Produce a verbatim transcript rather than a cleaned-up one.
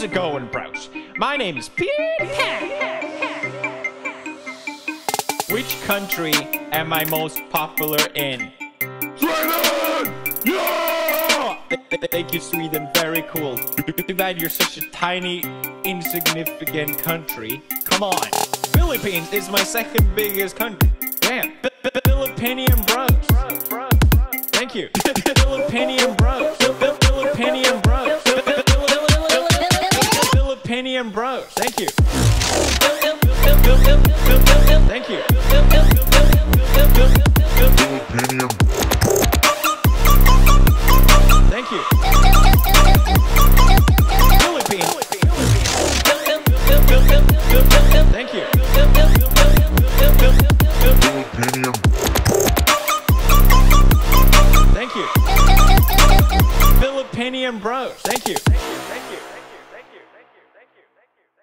How's it going, bros? My name is Peter. Which country am I most popular in? Sweden! Yeah! Thank you, Sweden. Very cool. Too bad you're such a tiny, insignificant country. Come on. Philippines is my second biggest country. Damn. Philippinian bros. Thank you. Philippinian bros. Philippinian bros. Philippinian bros. Thank you. Thank you. Thank you. Philippines. Thank you. Thank you. Philippinian bros. Thank you. Thank you. Thank